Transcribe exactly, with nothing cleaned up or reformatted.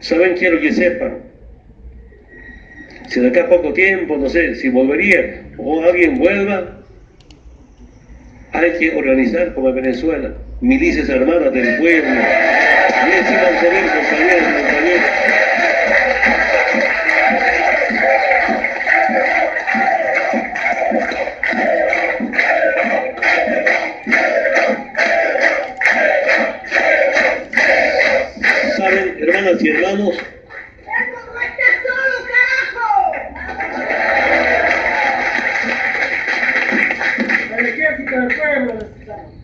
¿Saben? Quiero que sepan, si de acá a poco tiempo, no sé, si volvería o alguien vuelva, hay que organizar como en Venezuela, milicias armadas del pueblo. Y así van a salir, compañeros, compañeros. ¿Saben, hermanas y hermanos? Gracias.